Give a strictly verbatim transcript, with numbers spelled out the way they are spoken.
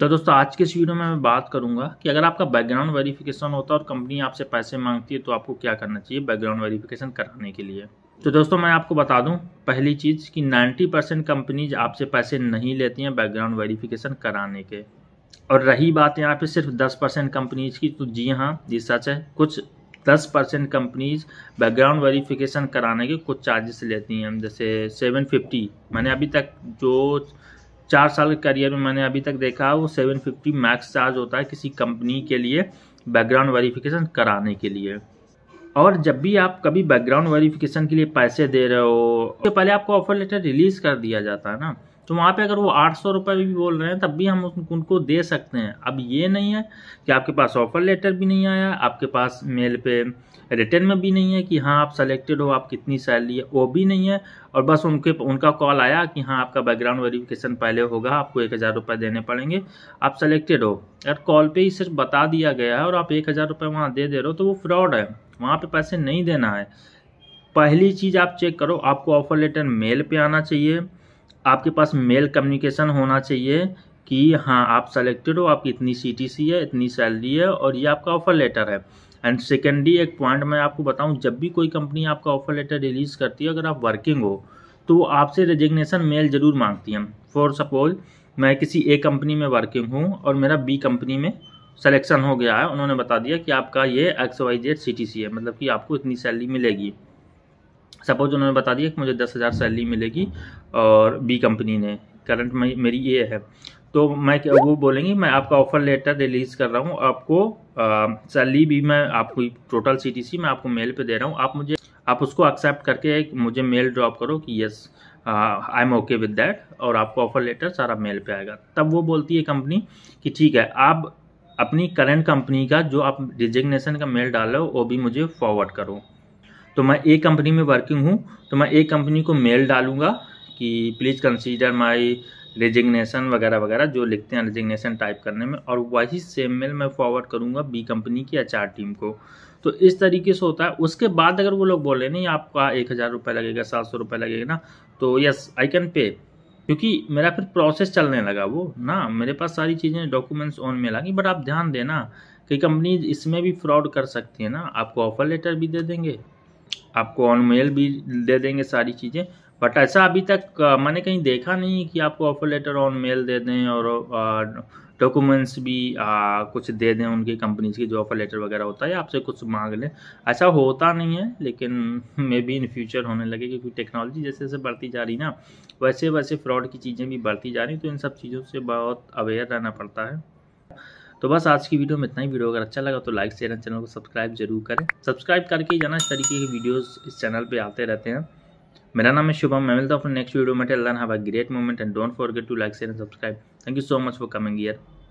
तो दोस्तों आज के इस वीडियो में मैं बात करूंगा कि अगर आपका बैकग्राउंड वेरिफिकेशन होता है और कंपनी आपसे पैसे मांगती है तो आपको क्या करना चाहिए बैकग्राउंड वेरिफिकेशन कराने के लिए। तो दोस्तों मैं आपको बता दूं पहली चीज़ कि नब्बे परसेंट कंपनीज आपसे पैसे नहीं लेती हैं बैकग्राउंड वेरिफिकेशन कराने के। और रही बात यहाँ पे सिर्फ दस परसेंट कंपनीज की, तो जी हाँ ये सच है, कुछ दस परसेंट कंपनीज बैकग्राउंड वेरिफिकेशन कराने के कुछ चार्जेस लेती हैं। जैसे सेवन फिफ्टी, मैंने अभी तक जो चार साल के करियर में मैंने अभी तक देखा वो सेवन फिफ्टी मैक्स चार्ज होता है किसी कंपनी के लिए बैकग्राउंड वेरिफिकेशन कराने के लिए। और जब भी आप कभी बैकग्राउंड वेरिफिकेशन के लिए पैसे दे रहे हो तो पहले आपको ऑफर लेटर रिलीज कर दिया जाता है ना, तो वहाँ पे अगर वो आठ सौ रुपये भी बोल रहे हैं तब भी हम उनको दे सकते हैं। अब ये नहीं है कि आपके पास ऑफर लेटर भी नहीं आया, आपके पास मेल पे रिटर्न में भी नहीं है कि हाँ आप सेलेक्टेड हो, आप कितनी सैलरी है वो भी नहीं है, और बस उनके उनका कॉल आया कि हाँ आपका बैकग्राउंड वेरिफिकेशन पहले होगा, आपको एक हज़ार रुपये देने पड़ेंगे, आप सेलेक्टेड हो। अगर कॉल पर ही सिर्फ बता दिया गया है और आप एक हज़ार रुपये वहाँ दे दे रहे हो तो वो फ्रॉड है, वहाँ पर पैसे नहीं देना है। पहली चीज़ आप चेक करो, आपको ऑफर लेटर मेल पर आना चाहिए, आपके पास मेल कम्युनिकेशन होना चाहिए कि हाँ आप सेलेक्टेड हो, आपकी इतनी सीटीसी है, इतनी सैलरी है, और ये आपका ऑफर लेटर है। एंड सेकेंडली एक पॉइंट मैं आपको बताऊं, जब भी कोई कंपनी आपका ऑफर लेटर रिलीज़ करती है अगर आप वर्किंग हो तो वो आपसे रेजिग्नेशन मेल ज़रूर मांगती है। फॉर सपोज मैं किसी ए कंपनी में वर्किंग हूँ और मेरा बी कंपनी में सेलेक्शन हो गया है, उन्होंने बता दिया कि आपका ये एक्स वाई जेड सीटीसी है, मतलब कि आपको इतनी सैलरी मिलेगी। सपोज उन्होंने बता दिया कि मुझे दस हज़ार सैलरी मिलेगी और बी कंपनी ने करंट में मेरी ये है, तो मैं वो बोलेंगे मैं आपका ऑफ़र लेटर रिलीज़ कर रहा हूँ, आपको सैलरी भी मैं आपको टोटल सीटीसी मैं आपको मेल पे दे रहा हूँ, आप मुझे आप उसको एक्सेप्ट करके मुझे मेल ड्रॉप करो कि yes I am okay with that, और आपको ऑफ़र लेटर सारा मेल पे आएगा। तब वो बोलती है कंपनी कि ठीक है आप अपनी करंट कंपनी का जो आप रिजिग्नेशन का मेल डाल रहे हो वो भी मुझे फॉरवर्ड करो। तो मैं एक कंपनी में वर्किंग हूँ तो मैं एक कंपनी को मेल डालूंगा कि प्लीज़ कंसीडर माय रेजिग्नेशन वगैरह वगैरह जो लिखते हैं रेजिग्नेशन टाइप करने में, और वही सेम मेल मैं फॉरवर्ड करूँगा बी कंपनी की एचआर टीम को। तो इस तरीके से होता है। उसके बाद अगर वो लोग बोले नहीं आपका एक हज़ार रुपये लगेगा, सात सौ रुपये लगेगा ना, तो यस आई कैन पे, क्योंकि मेरा फिर प्रोसेस चलने लगा वो ना, मेरे पास सारी चीज़ें डॉक्यूमेंट्स ऑन में लगी। बट आप ध्यान देना कि कंपनी इसमें भी फ्रॉड कर सकती है ना, आपको ऑफर लेटर भी दे देंगे, आपको ऑन मेल भी दे देंगे सारी चीज़ें, बट ऐसा अभी तक आ, मैंने कहीं देखा नहीं कि आपको ऑफर लेटर ऑन मेल दे दें और डॉक्यूमेंट्स भी आ, कुछ दे दें उनकी कंपनीज के जो ऑफर लेटर वगैरह होता है, आपसे कुछ मांग लें, ऐसा होता नहीं है। लेकिन मे बी इन फ्यूचर होने लगे, क्योंकि टेक्नोलॉजी जैसे जैसे बढ़ती जा रही ना वैसे वैसे फ्रॉड की चीज़ें भी बढ़ती जा रही, तो इन सब चीज़ों से बहुत अवेयर रहना पड़ता है। तो बस आज की वीडियो में इतना ही। वीडियो अगर अच्छा लगा तो लाइक शेयर एंड चैनल को सब्सक्राइब जरूर करें, सब्सक्राइब करके जाना, इस तरीके के वीडियोस इस चैनल पे आते रहते हैं। मेरा नाम है शुभम, मैं मिलता हूँ अपने नेक्स्ट वीडियो में। Till then have a great moment and don't forget to like share and subscribe. Thank you so much for coming here.